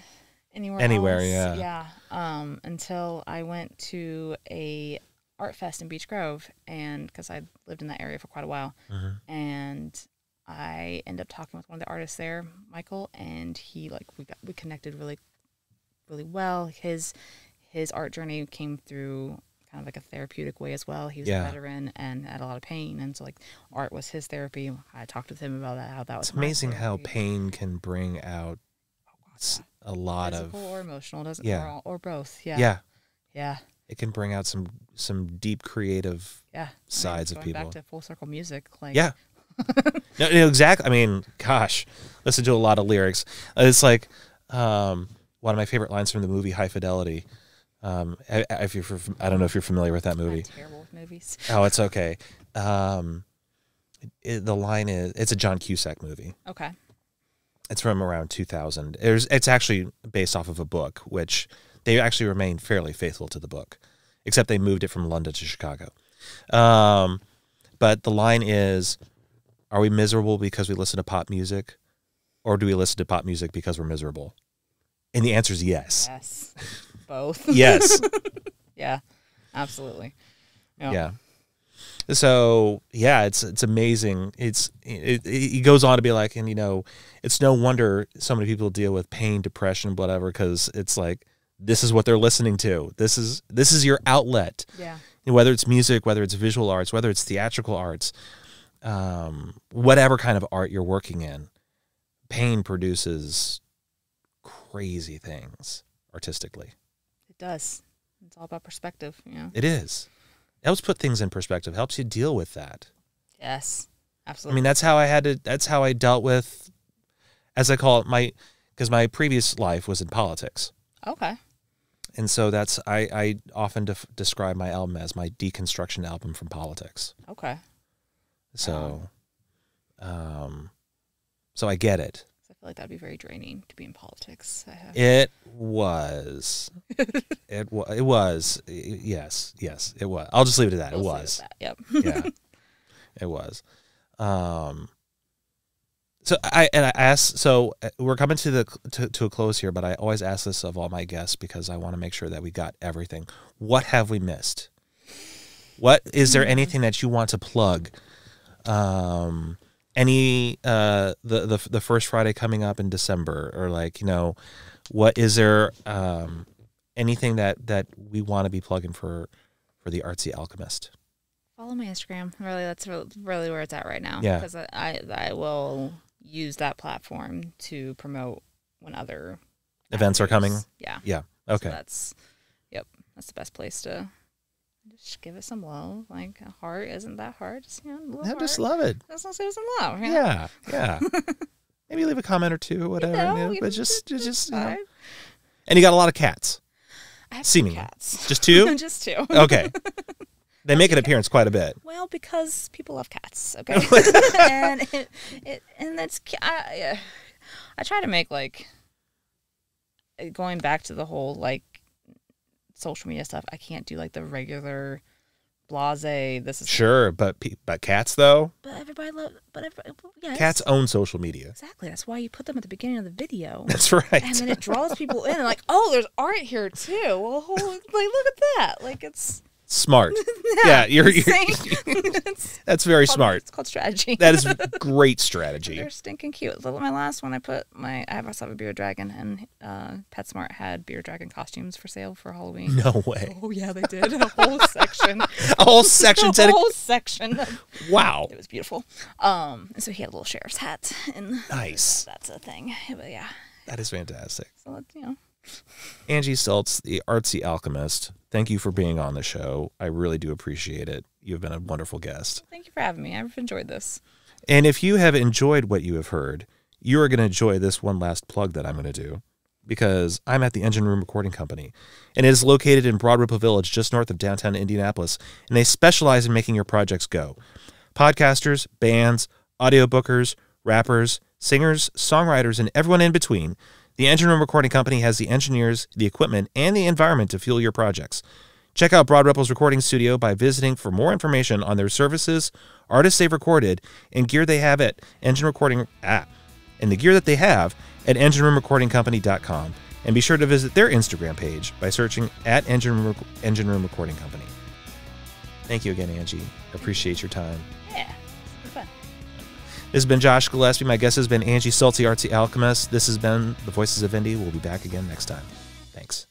anywhere anywhere else. yeah yeah um until I went to a art fest in Beach Grove, and because I lived in that area for quite a while, mm-hmm. and I ended up talking with one of the artists there, Michael, and he like we got we connected really really well. His his art journey came through kind of like a therapeutic way as well. He was yeah. a veteran and had a lot of pain, and so like art was his therapy. I talked with him about that, how that was. It's amazing how pain can bring out oh, a lot Physical of or emotional, doesn't yeah. or, or both. Yeah. Yeah. Yeah. It can bring out some some deep creative yeah. sides I mean, of people. Back to full circle music, like yeah. no, no, exactly. I mean, gosh, listen to a lot of lyrics. It's like um, one of my favorite lines from the movie High Fidelity. Um, if you're, I don't know if you're familiar with that movie. I'm terrible with movies. Oh, it's okay. Um, it, the line is, it's a John Cusack movie. Okay. It's from around two thousand. It was, it's actually based off of a book, which they actually remained fairly faithful to the book, except they moved it from London to Chicago. Um, but the line is, are we miserable because we listen to pop music, or do we listen to pop music because we're miserable? And the answer is yes. Yes. Both. Yes. Yeah, absolutely. Yep. Yeah. So yeah, it's it's amazing. It's it, it goes on to be like, and you know, it's no wonder so many people deal with pain, depression, whatever, because it's like this is what they're listening to. This is this is your outlet. Yeah. And whether it's music, whether it's visual arts, whether it's theatrical arts, um, whatever kind of art you're working in, pain produces crazy things artistically. It does. It's all about perspective, you know. It is. It helps put things in perspective. Helps you deal with that. Yes, absolutely. I mean, that's how I had to. That's how I dealt with, as I call it, my because my previous life was in politics. Okay. And so that's I. I often def describe my album as my deconstruction album from politics. Okay. So, um, um so I get it. Like that'd be very draining to be in politics. I have. It was. it was. It was. Yes. Yes. It was. I'll just leave it at that. We'll it was. That. Yep. Yeah. It was. Um. So I and I asked. So we're coming to the to, to a close here, but I always ask this of all my guests because I want to make sure that we got everything. What have we missed? What is there anything that you want to plug? Um. Any uh the, the the first Friday coming up in December, or like, you know, what is there um anything that that we want to be plugging for for the Artsy Alchemist? Follow my Instagram. Really, that's really where it's at right now. Yeah, because I, I I will use that platform to promote when other events actors. are coming. Yeah, yeah, okay. So that's yep. That's the best place to. Just give it some love. Like a heart isn't that hard. Just, you know, I just love it. Let's not say some love. You know? Yeah, yeah. Maybe leave a comment or two, or whatever. You know, you know, but just, just, just you know. And you got a lot of cats. I have Seemingly. two cats. Just two. Just two. Okay. They make an appearance quite a bit. Well, because people love cats. Okay. and it, it, and that's I, I try to make like going back to the whole like. social media stuff. I can't do like the regular blasé. This is sure, but but cats though. But everybody loves. But everybody, yeah, cats own social media. Exactly. That's why you put them at the beginning of the video. That's right. And then it draws people in. And like, oh, there's art here too. Well, like look at that. Like it's smart. yeah, yeah, you're. you're that's, that's very called, smart. It's called strategy. That is great strategy. They're stinking cute. Look at my last one. I put my. I have myself a beer dragon, and uh, PetSmart had beer dragon costumes for sale for Halloween. No way. Oh yeah, they did a whole section. A whole section. a whole section. Wow. It was beautiful. Um, so he had a little sheriff's hat, and nice. That's a thing. But yeah. That is fantastic. So you know. Angie Stults, the Artsy Alchemist. Thank you for being on the show. I really do appreciate it. You've been a wonderful guest. Thank you for having me. I've enjoyed this. And if you have enjoyed what you have heard, you are going to enjoy this one last plug that I'm going to do, because I'm at the Engine Room Recording Company, and it is located in Broad Ripple Village, just north of downtown Indianapolis, and they specialize in making your projects go. Podcasters, bands, audiobookers, rappers, singers, songwriters, and everyone in between. The Engine Room Recording Company has the engineers, the equipment, and the environment to fuel your projects. Check out Broad Ripple's recording studio by visiting for more information on their services, artists they've recorded, and gear they have at Engine Recording ah, and the gear that they have at engine room recording company dot com. and be sure to visit their Instagram page by searching at Engine Room, Engine Room Recording Company. Thank you again, Angie. Appreciate your time. Yeah, it's been fun. This has been Josh Gillespie. My guest has been Angie Stults, Artsy Alchemist. This has been The Voices of Indy. We'll be back again next time. Thanks.